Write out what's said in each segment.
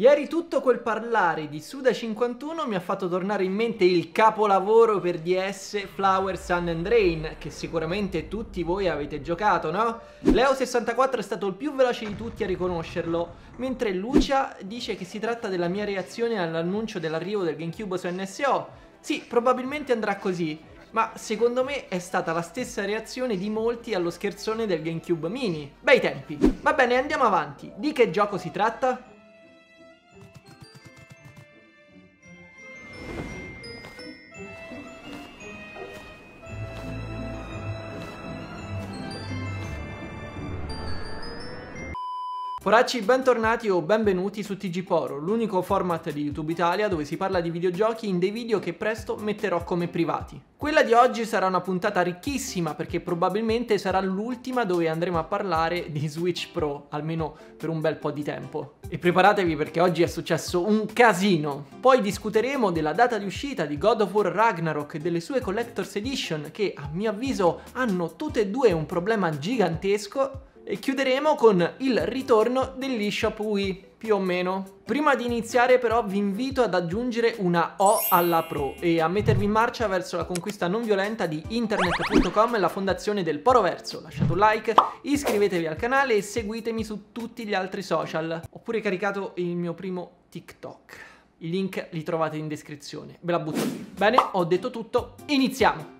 Ieri tutto quel parlare di Suda51 mi ha fatto tornare in mente il capolavoro per DS Flower, Sun and Rain, che sicuramente tutti voi avete giocato, no? Leo64 è stato il più veloce di tutti a riconoscerlo, mentre Lucia dice che si tratta della mia reazione all'annuncio dell'arrivo del GameCube su NSO. Sì, probabilmente andrà così, ma secondo me è stata la stessa reazione di molti allo scherzone del GameCube Mini. Bei tempi! Va bene, andiamo avanti. Di che gioco si tratta? Poracci, bentornati o benvenuti su TG Poro, l'unico format di YouTube Italia dove si parla di videogiochi in dei video che presto metterò come privati. Quella di oggi sarà una puntata ricchissima perché probabilmente sarà l'ultima dove andremo a parlare di Switch Pro, almeno per un bel po' di tempo. E preparatevi perché oggi è successo un casino! Poi discuteremo della data di uscita di God of War Ragnarok e delle sue Collector's Edition che, a mio avviso, hanno tutte e due un problema gigantesco. E chiuderemo con il ritorno dell'eShop Wii, più o meno. Prima di iniziare però vi invito ad aggiungere una O alla Pro e a mettervi in marcia verso la conquista non violenta di internet.com e la fondazione del Poro Verso. Lasciate un like, iscrivetevi al canale e seguitemi su tutti gli altri social. Ho pure caricato il mio primo TikTok. I link li trovate in descrizione, ve la butto lì. Bene, ho detto tutto, iniziamo!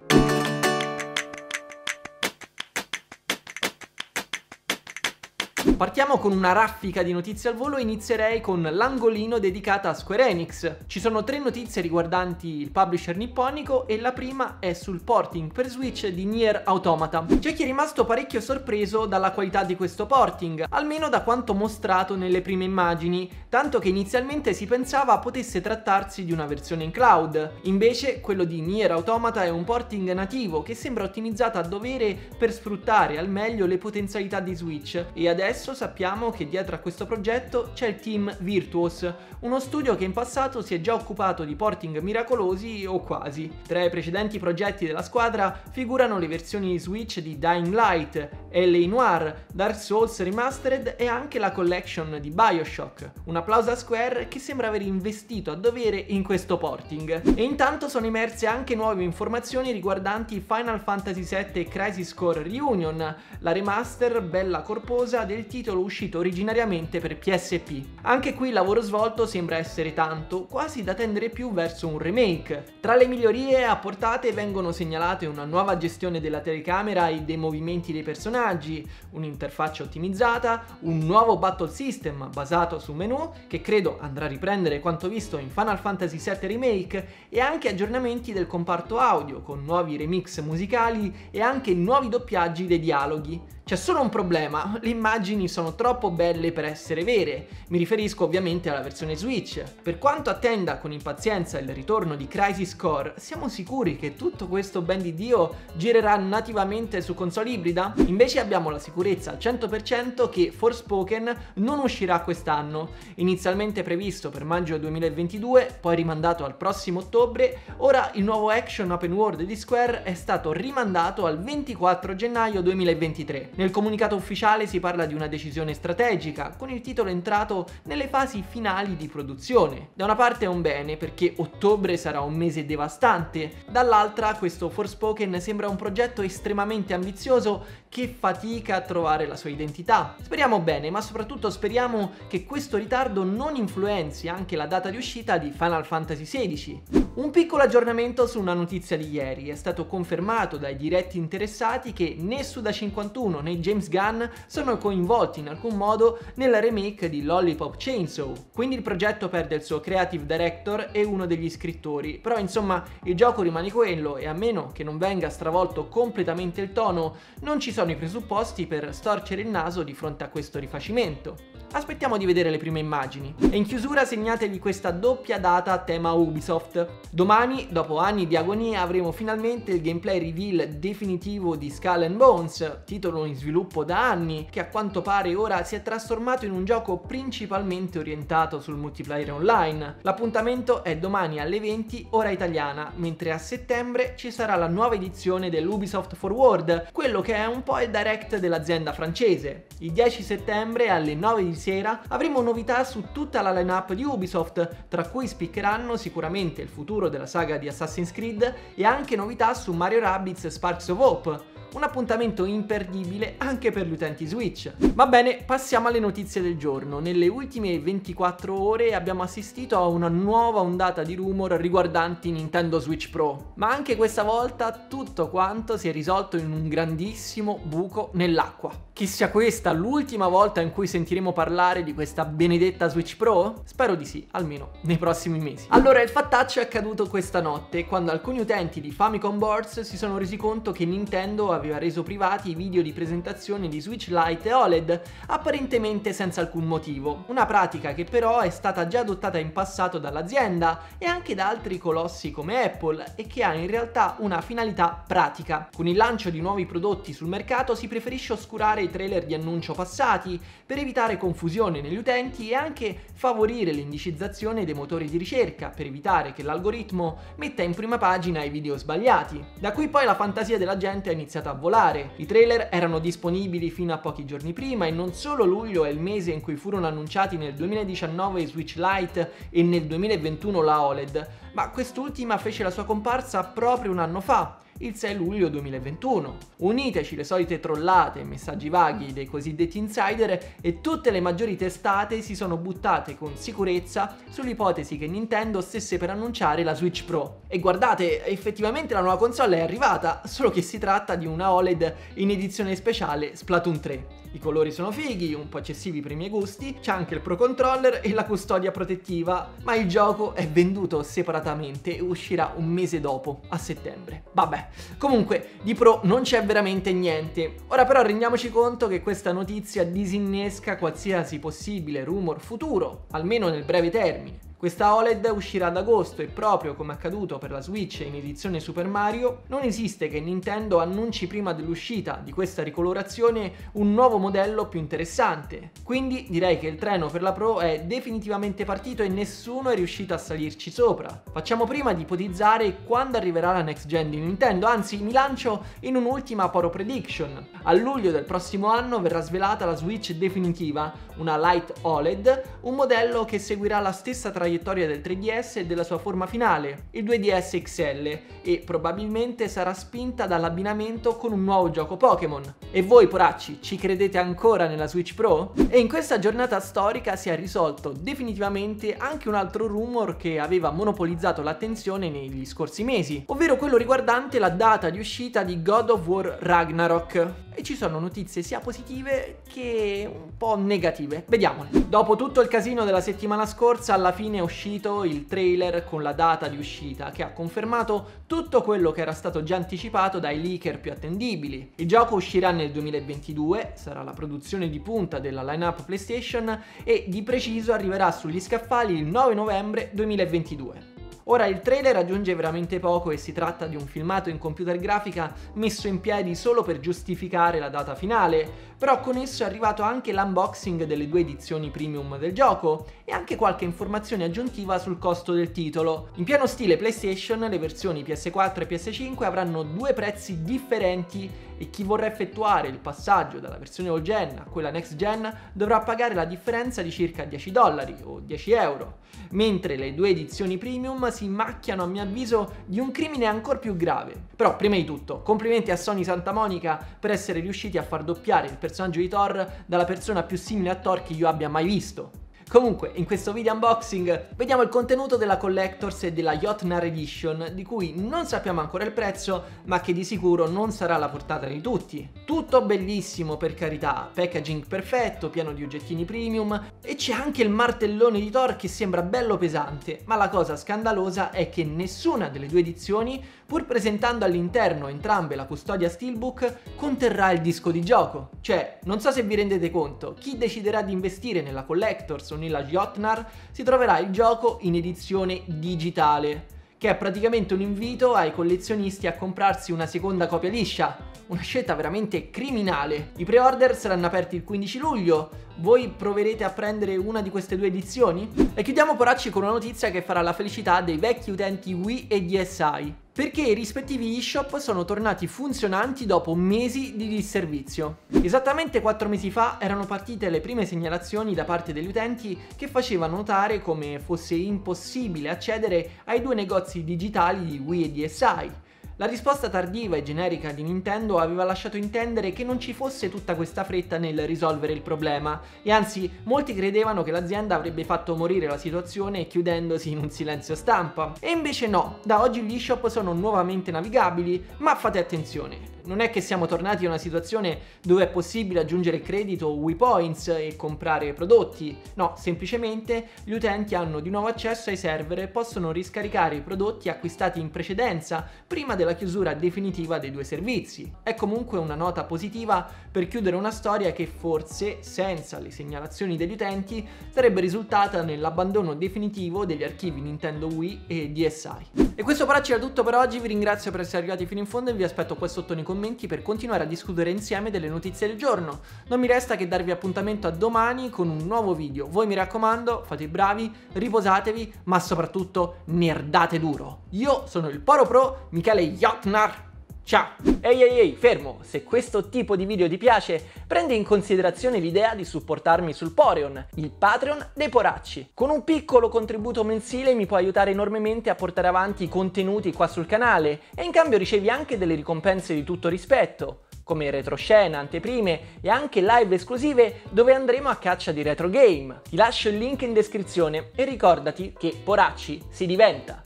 Partiamo con una raffica di notizie al volo e inizierei con l'angolino dedicata a Square Enix. Ci sono tre notizie riguardanti il publisher nipponico e la prima è sul porting per Switch di Nier Automata. C'è chi è rimasto parecchio sorpreso dalla qualità di questo porting, almeno da quanto mostrato nelle prime immagini, tanto che inizialmente si pensava potesse trattarsi di una versione in cloud. Invece quello di Nier Automata è un porting nativo che sembra ottimizzato a dovere per sfruttare al meglio le potenzialità di Switch e adesso sappiamo che dietro a questo progetto c'è il team Virtuos, uno studio che in passato si è già occupato di porting miracolosi o quasi. Tra i precedenti progetti della squadra figurano le versioni Switch di Dying Light, L.A. Noir, Dark Souls Remastered e anche la collection di Bioshock. Un applauso a Square che sembra aver investito a dovere in questo porting. E intanto sono emerse anche nuove informazioni riguardanti Final Fantasy VII Crisis Core Reunion, la remaster bella corposa del titolo uscito originariamente per PSP. Anche qui il lavoro svolto sembra essere tanto, quasi da tendere più verso un remake. Tra le migliorie apportate vengono segnalate una nuova gestione della telecamera e dei movimenti dei personaggi, un'interfaccia ottimizzata, un nuovo battle system basato su menu che credo andrà a riprendere quanto visto in Final Fantasy VII Remake e anche aggiornamenti del comparto audio con nuovi remix musicali e anche nuovi doppiaggi dei dialoghi. C'è solo un problema, le immagini sono troppo belle per essere vere, mi riferisco ovviamente alla versione Switch. Per quanto attenda con impazienza il ritorno di Crisis Core, siamo sicuri che tutto questo ben di Dio girerà nativamente su console ibrida? Invece abbiamo la sicurezza al 100% che Forspoken non uscirà quest'anno, inizialmente previsto per maggio 2022, poi rimandato al prossimo ottobre, ora il nuovo action open world di Square è stato rimandato al 24 gennaio 2023. Nel comunicato ufficiale si parla di una decisione strategica, con il titolo entrato nelle fasi finali di produzione. Da una parte è un bene, perché ottobre sarà un mese devastante, dall'altra questo Forspoken sembra un progetto estremamente ambizioso che fatica a trovare la sua identità. Speriamo bene, ma soprattutto speriamo che questo ritardo non influenzi anche la data di uscita di Final Fantasy XVI. Un piccolo aggiornamento su una notizia di ieri, è stato confermato dai diretti interessati che né Suda51 né James Gunn sono coinvolti in alcun modo nella remake di Lollipop Chainsaw, quindi il progetto perde il suo creative director e uno degli scrittori, però insomma il gioco rimane quello e a meno che non venga stravolto completamente il tono non ci sono i presupposti per storcere il naso di fronte a questo rifacimento. Aspettiamo di vedere le prime immagini. E in chiusura segnatevi questa doppia data a tema Ubisoft. Domani, dopo anni di agonia, avremo finalmente il gameplay reveal definitivo di Skull and Bones, titolo in sviluppo da anni, che a quanto pare ora si è trasformato in un gioco principalmente orientato sul multiplayer online. L'appuntamento è domani alle 20 ora italiana, mentre a settembre ci sarà la nuova edizione dell'Ubisoft Forward, quello che è un po' il direct dell'azienda francese. Il 10 settembre alle 9 di sera avremo novità su tutta la line-up di Ubisoft, tra cui spiccheranno sicuramente il futuro della saga di Assassin's Creed e anche novità su Mario Rabbids Sparks of Hope. Un appuntamento imperdibile anche per gli utenti Switch. Va bene, passiamo alle notizie del giorno. Nelle ultime 24 ore abbiamo assistito a una nuova ondata di rumor riguardanti Nintendo Switch Pro, ma anche questa volta tutto quanto si è risolto in un grandissimo buco nell'acqua. Chi sia questa l'ultima volta in cui sentiremo parlare di questa benedetta Switch Pro? Spero di sì, almeno nei prossimi mesi. Allora, il fattaccio è accaduto questa notte, quando alcuni utenti di Famicom Boards si sono resi conto che Nintendo aveva reso privati i video di presentazione di Switch Lite e OLED, apparentemente senza alcun motivo, una pratica che però è stata già adottata in passato dall'azienda e anche da altri colossi come Apple, e che ha in realtà una finalità pratica. Con il lancio di nuovi prodotti sul mercato si preferisce oscurare i trailer di annuncio passati per evitare confusione negli utenti e anche favorire l'indicizzazione dei motori di ricerca per evitare che l'algoritmo metta in prima pagina i video sbagliati. Da qui poi la fantasia della gente ha iniziato a volare. I trailer erano disponibili fino a pochi giorni prima e non solo luglio è il mese in cui furono annunciati nel 2019 Switch Lite e nel 2021 la OLED, ma quest'ultima fece la sua comparsa proprio un anno fa, il 6 luglio 2021. Uniteci le solite trollate e messaggi vaghi dei cosiddetti insider e tutte le maggiori testate si sono buttate con sicurezza sull'ipotesi che Nintendo stesse per annunciare la Switch Pro. E guardate, effettivamente la nuova console è arrivata, solo che si tratta di una OLED in edizione speciale Splatoon 3. I colori sono fighi, un po' eccessivi per i miei gusti, c'è anche il Pro Controller e la custodia protettiva, ma il gioco è venduto separatamente e uscirà un mese dopo, a settembre. Vabbè. Comunque, di Pro non c'è veramente niente. Ora però rendiamoci conto che questa notizia disinnesca qualsiasi possibile rumor futuro, almeno nel breve termine. Questa OLED uscirà ad agosto e proprio come accaduto per la Switch in edizione Super Mario, non esiste che Nintendo annunci prima dell'uscita di questa ricolorazione un nuovo modello più interessante. Quindi direi che il treno per la Pro è definitivamente partito e nessuno è riuscito a salirci sopra. Facciamo prima di ipotizzare quando arriverà la next gen di Nintendo, anzi mi lancio in un'ultima Poro prediction. A luglio del prossimo anno verrà svelata la Switch definitiva, una Lite OLED, un modello che seguirà la stessa traiettoria del 3DS e della sua forma finale, il 2DS XL, e probabilmente sarà spinta dall'abbinamento con un nuovo gioco Pokémon. E voi poracci, ci credete ancora nella Switch Pro? E in questa giornata storica si è risolto definitivamente anche un altro rumor che aveva monopolizzato l'attenzione negli scorsi mesi, ovvero quello riguardante la data di uscita di God of War Ragnarok. E ci sono notizie sia positive che un po' negative, vediamole. Dopo tutto il casino della settimana scorsa, alla fine è uscito il trailer con la data di uscita che ha confermato tutto quello che era stato già anticipato dai leaker più attendibili. Il gioco uscirà nel 2022, sarà la produzione di punta della lineup PlayStation e di preciso arriverà sugli scaffali il 9 novembre 2022. Ora il trailer aggiunge veramente poco e si tratta di un filmato in computer grafica messo in piedi solo per giustificare la data finale, però con esso è arrivato anche l'unboxing delle due edizioni premium del gioco e anche qualche informazione aggiuntiva sul costo del titolo. In pieno stile PlayStation, le versioni PS4 e PS5 avranno due prezzi differenti e chi vorrà effettuare il passaggio dalla versione old gen a quella next gen dovrà pagare la differenza di circa $10 o €10, mentre le due edizioni premium si macchiano a mio avviso di un crimine ancora più grave. Però prima di tutto complimenti a Sony Santa Monica per essere riusciti a far doppiare il personaggio di Thor dalla persona più simile a Thor che io abbia mai visto. Comunque, in questo video unboxing vediamo il contenuto della Collector's e della Jotnar Edition, di cui non sappiamo ancora il prezzo, ma che di sicuro non sarà alla portata di tutti. Tutto bellissimo, per carità, packaging perfetto, pieno di oggettini premium, e c'è anche il martellone di Thor che sembra bello pesante, ma la cosa scandalosa è che nessuna delle due edizioni, pur presentando all'interno entrambe la custodia Steelbook, conterrà il disco di gioco. Cioè, non so se vi rendete conto, chi deciderà di investire nella Collector's nella Jotnar si troverà il gioco in edizione digitale, che è praticamente un invito ai collezionisti a comprarsi una seconda copia liscia, una scelta veramente criminale. I pre-order saranno aperti il 15 luglio, voi proverete a prendere una di queste due edizioni? E chiudiamo Poracci con una notizia che farà la felicità dei vecchi utenti Wii e DSi. perché i rispettivi eShop sono tornati funzionanti dopo mesi di disservizio. Esattamente 4 mesi fa erano partite le prime segnalazioni da parte degli utenti che facevano notare come fosse impossibile accedere ai due negozi digitali di Wii e DSi. La risposta tardiva e generica di Nintendo aveva lasciato intendere che non ci fosse tutta questa fretta nel risolvere il problema, e anzi molti credevano che l'azienda avrebbe fatto morire la situazione chiudendosi in un silenzio stampa. E invece no, da oggi gli eShop sono nuovamente navigabili, ma fate attenzione. Non è che siamo tornati a una situazione dove è possibile aggiungere credito o Wii Points e comprare prodotti. No, semplicemente gli utenti hanno di nuovo accesso ai server e possono riscaricare i prodotti acquistati in precedenza, prima della chiusura definitiva dei due servizi. È comunque una nota positiva per chiudere una storia che forse, senza le segnalazioni degli utenti, sarebbe risultata nell'abbandono definitivo degli archivi Nintendo Wii e DSi. E questo Poracci era tutto per oggi, vi ringrazio per essere arrivati fino in fondo e vi aspetto qua sotto nei commenti per continuare a discutere insieme delle notizie del giorno. Non mi resta che darvi appuntamento a domani con un nuovo video. Voi mi raccomando, fate i bravi, riposatevi, ma soprattutto nerdate duro. Io sono il Poro Pro, Michele Jotnar. Ciao! Ehi, fermo! Se questo tipo di video ti piace, prendi in considerazione l'idea di supportarmi sul Poreon, il Patreon dei Poracci. Con un piccolo contributo mensile mi puoi aiutare enormemente a portare avanti i contenuti qua sul canale e in cambio ricevi anche delle ricompense di tutto rispetto, come retroscena, anteprime e anche live esclusive dove andremo a caccia di retro game. Ti lascio il link in descrizione e ricordati che Poracci si diventa!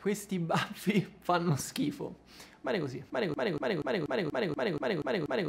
Questi baffi fanno schifo. Mare così.